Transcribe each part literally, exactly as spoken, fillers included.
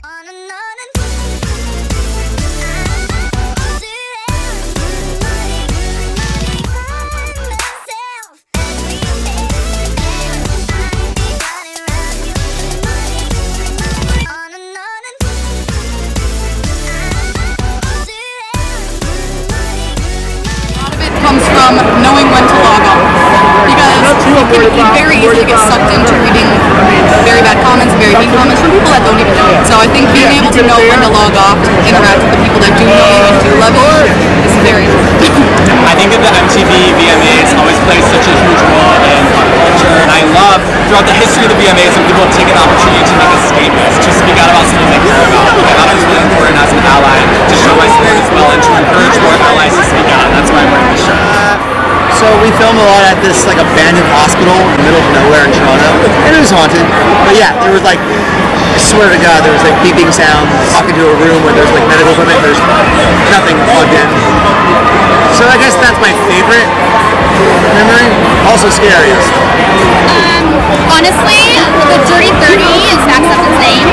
From knowing when to log off, because you can very easily get sucked into reading very bad comments, very mean comments from people that don't even know it. So I think being able to know when to log off, to interact with the people that do know you and do love you, is very important. I think that the M T V V M As always play such a huge role in our culture, and I love throughout the history of the V M As when people have taken an opportunity to make a statement, to speak out about something they care about. I thought it was really important as an ally to show my support as well and to encourage more allies to speak out. That's why I'm wearing this shirt. So we film a lot at this like abandoned hospital in the middle of nowhere in Toronto, and it was haunted. But yeah, there was like, I swear to God, there was like beeping sounds, walking to a room where there's like medical equipment, there's nothing plugged in. So I guess that's my favorite memory. Also scariest. Um, honestly, The Dirty thirty is Zach's name.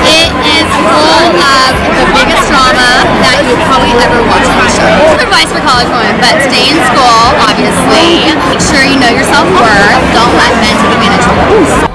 It is full of the biggest drama that you probably ever watched on the show. Some advice for college women, but stay in school. Obviously, make sure you know your self-worth. Don't let men take advantage of you.